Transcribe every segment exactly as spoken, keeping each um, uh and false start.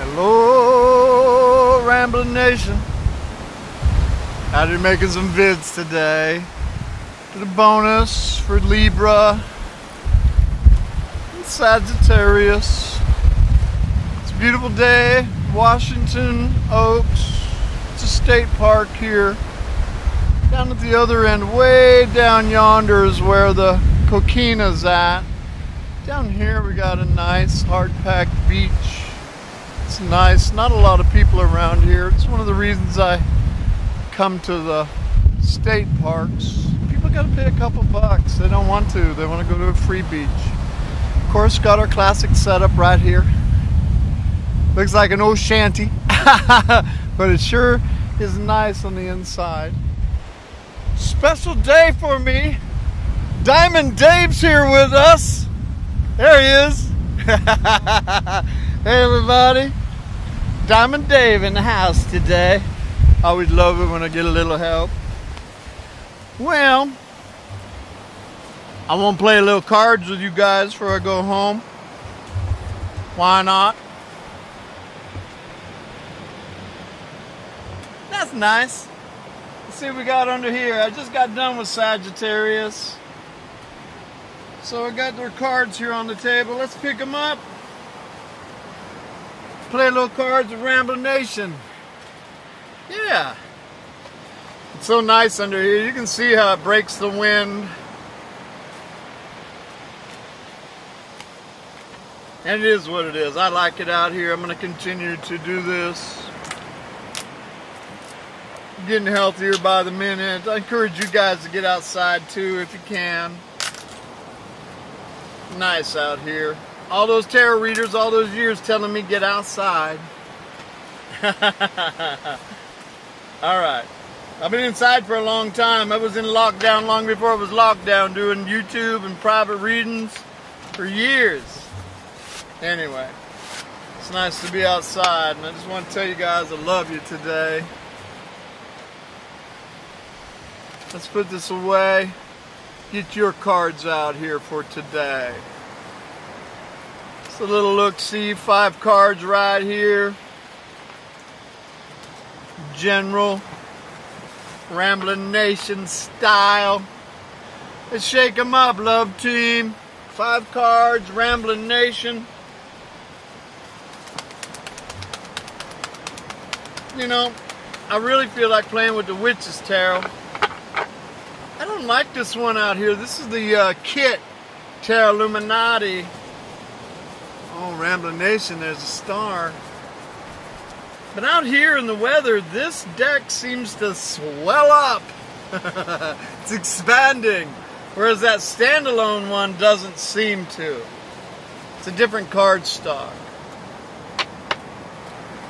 Hello, Ramblin' Nation. Out here making some vids today. Did a bonus for Libra and Sagittarius. It's a beautiful day, Washington Oaks. It's a state park here. Down at the other end, way down yonder is where the coquina's at. Down here we got a nice hard-packed beach. It's nice, not a lot of people around here. It's one of the reasons I come to the state parks. People gotta pay a couple bucks. They don't want to, they wanna go to a free beach. Of course, got our classic setup right here. Looks like an old shanty, but it sure is nice on the inside. Special day for me. Diamond Dave's here with us. There he is. Hey everybody. Diamond Dave in the house today. I always love it when I get a little help. Well, I want to play a little cards with you guys before I go home. Why not? That's nice. Let's see what we got under here. I just got done with Sagittarius. So I got their cards here on the table. Let's pick them up. Play a little cards with Ramblin' Nation. Yeah. It's so nice under here. You can see how it breaks the wind. And it is what it is. I like it out here. I'm going to continue to do this. I'm getting healthier by the minute. I encourage you guys to get outside too if you can. Nice out here. All those tarot readers all those years telling me get outside. Alright. I've been inside for a long time. I was in lockdown long before it was lockdown, doing YouTube and private readings for years. Anyway, it's nice to be outside, and I just want to tell you guys I love you today. Let's put this away. Get your cards out here for today. It's a little look-see, five cards right here. General Ramblin' Nation style. Let's shake them up, love team. Five cards, Ramblin' Nation. You know, I really feel like playing with the Witch's Tarot. I don't like this one out here. This is the uh, Kit Taraluminati. Oh, Ramblin' Nation, there's a star. But out here in the weather, this deck seems to swell up. It's expanding, whereas that standalone one doesn't seem to. It's a different card stock.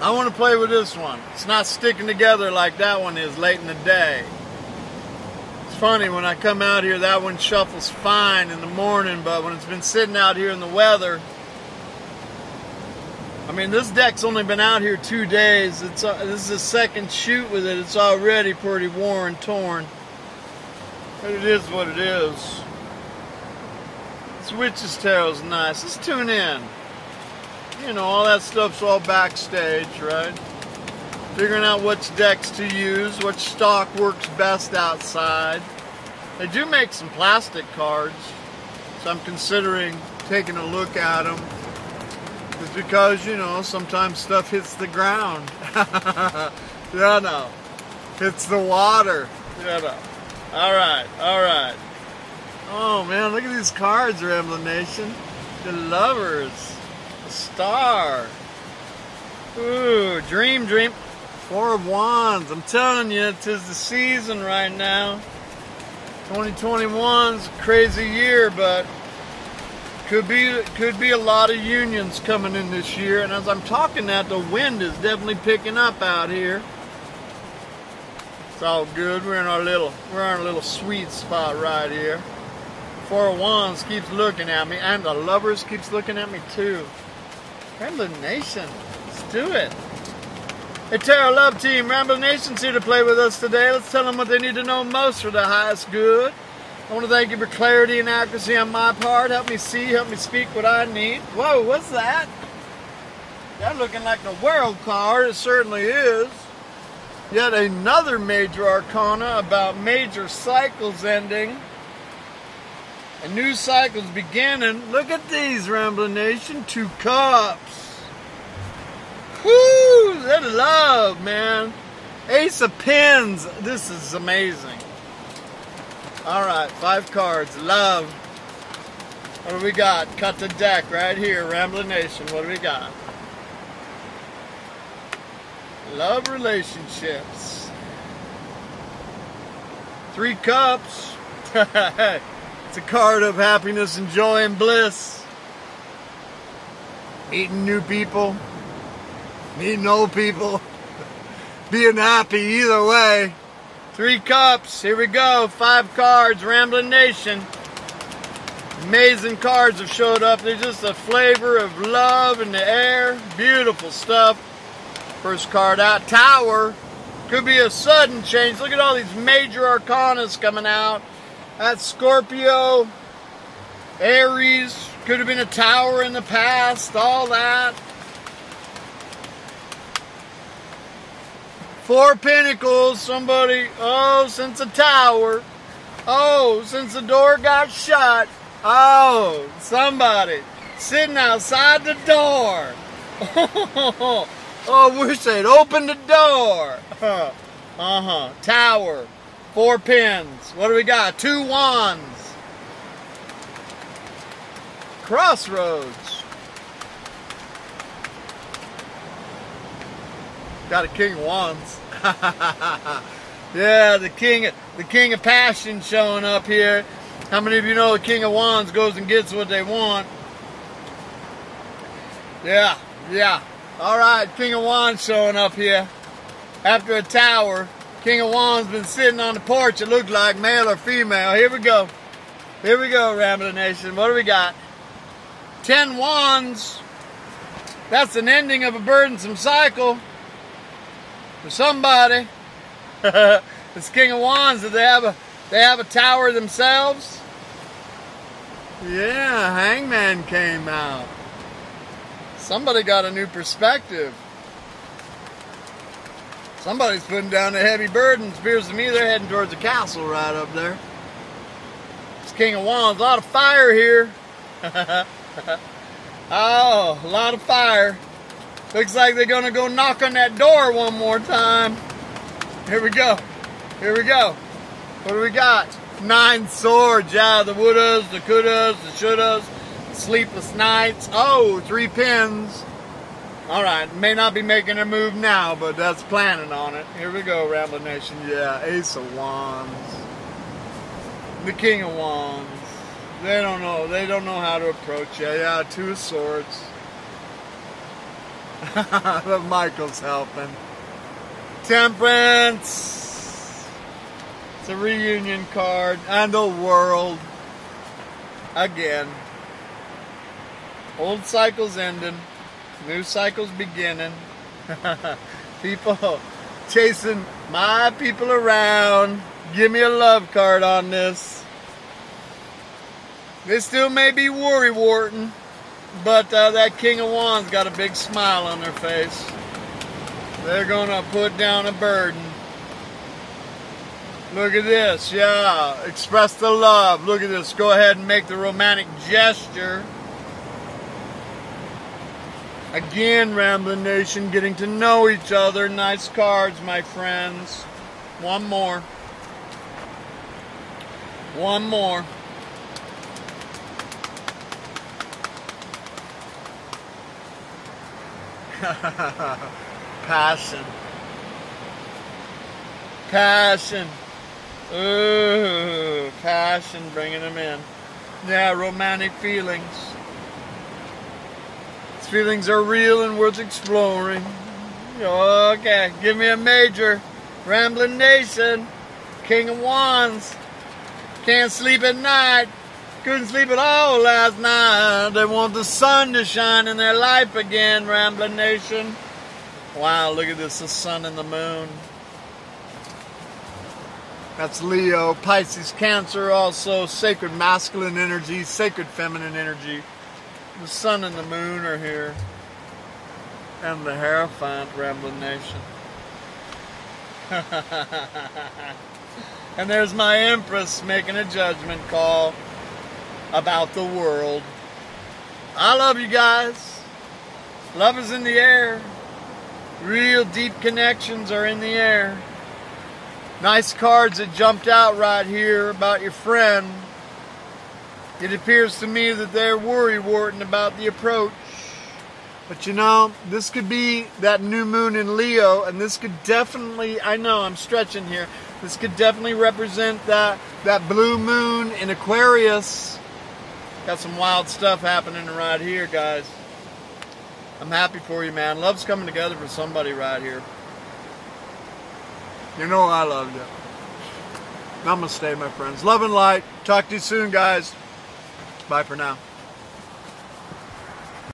I want to play with this one. It's not sticking together like that one is late in the day. Funny, when I come out here, that one shuffles fine in the morning, but when it's been sitting out here in the weather, I mean, this deck's only been out here two days. It's uh, this is the second shoot with it. It's already pretty worn, torn. But it is what it is. This Witch's Tarot's nice. Let's tune in. You know, all that stuff's all backstage, right? Figuring out which decks to use, which stock works best outside. They do make some plastic cards, so I'm considering taking a look at them. It's because, you know, sometimes stuff hits the ground. You know, hits the water. You know. All right, all right. Oh, man, look at these cards, Ramblin' Nation. The Lovers, the Star. Ooh, Dream, Dream. Four of Wands, I'm telling you, 'tis the season right now. twenty twenty-one's a crazy year, but could be could be a lot of unions coming in this year. And as I'm talking that, the wind is definitely picking up out here. It's all good. We're in our little we're in our little sweet spot right here. Four of Wands keeps looking at me, and the Lovers keeps looking at me too. Ramblin' Nation, let's do it. Hey Tarot Love Team, Ramblin' Nation's here to play with us today. Let's tell them what they need to know most for the highest good. I want to thank you for clarity and accuracy on my part. Help me see, help me speak what I need. Whoa, what's that? That looking like the World card, it certainly is. Yet another major arcana about major cycles ending. A new cycle's beginning. Look at these, Ramblin' Nation. Two Cups. Whoo! That love, man. Ace of Pens. This is amazing. Alright, five cards. Love. What do we got? Cut the deck right here, Ramblin' Nation. What do we got? Love relationships. Three Cups. It's a card of happiness and joy and bliss. Meeting new people. Meeting old people. Being happy either way. Three Cups. Here we go. Five cards. Ramblin' Nation. Amazing cards have showed up. There's just a flavor of love in the air. Beautiful stuff. First card out. Tower. Could be a sudden change. Look at all these major arcanas coming out. That's Scorpio, Aries, could have been a tower in the past, all that. Four Pentacles, somebody, oh, since a tower, oh, since the door got shut, oh, somebody sitting outside the door. Oh, I wish they'd opened the door. Uh-huh, tower. Four pins. What do we got? Two wands. Crossroads. Got a king of wands. Yeah, the king, the king of passion showing up here. How many of you know the king of wands goes and gets what they want? Yeah, yeah. All right, king of wands showing up here after a tower. King of Wands been sitting on the porch, it looked like, male or female. Here we go. Here we go, Ramblin' Nation. What do we got? Ten Wands. That's an ending of a burdensome cycle for somebody. It's King of Wands. Do they have a they have a tower themselves? Yeah, Hangman came out. Somebody got a new perspective. Somebody's putting down a heavy burden. It appears to me they're heading towards the castle right up there. It's King of Wands. A lot of fire here. Oh, a lot of fire. Looks like they're going to go knock on that door one more time. Here we go. Here we go. What do we got? Nine Swords. Yeah, the wouldas, the couldas, the shouldas, sleepless nights. Oh, three pins. All right, may not be making a move now, but that's planning on it. Here we go, Ramblin' Nation. Yeah, Ace of Wands, the King of Wands. They don't know. They don't know how to approach you. Yeah, Two of Swords. But Michael's helping. Temperance. It's a reunion card, and the World. Again, old cycles ending. New cycles beginning. People chasing my people around. Give me a love card on this. This still may be worrywart, but uh, that King of Wands got a big smile on their face. They're gonna put down a burden. Look at this, yeah. Express the love. Look at this. Go ahead and make the romantic gesture. Again, Ramblin' Nation, getting to know each other. Nice cards, my friends. One more. One more. Passion. Passion. Ooh, passion, bringing them in. Yeah, romantic feelings. Feelings are real and worth exploring. Okay, give me a major. Ramblin' Nation. King of Wands. Can't sleep at night. Couldn't sleep at all last night. They want the sun to shine in their life again, Ramblin' Nation. Wow, look at this, the sun and the moon. That's Leo, Pisces, Cancer, also sacred masculine energy, sacred feminine energy. The sun and the moon are here. and the Hierophant, Ramblin' Nation. And there's my Empress making a judgment call about the world. I love you guys. Love is in the air. Real deep connections are in the air. Nice cards that jumped out right here about your friend. It appears to me that they're worry-warting about the approach. But you know, this could be that new moon in Leo, and this could definitely, I know I'm stretching here, this could definitely represent that, that blue moon in Aquarius. Got some wild stuff happening right here, guys. I'm happy for you, man. Love's coming together for somebody right here. You know I love you. Namaste, my friends. Love and light. Talk to you soon, guys. Bye for now.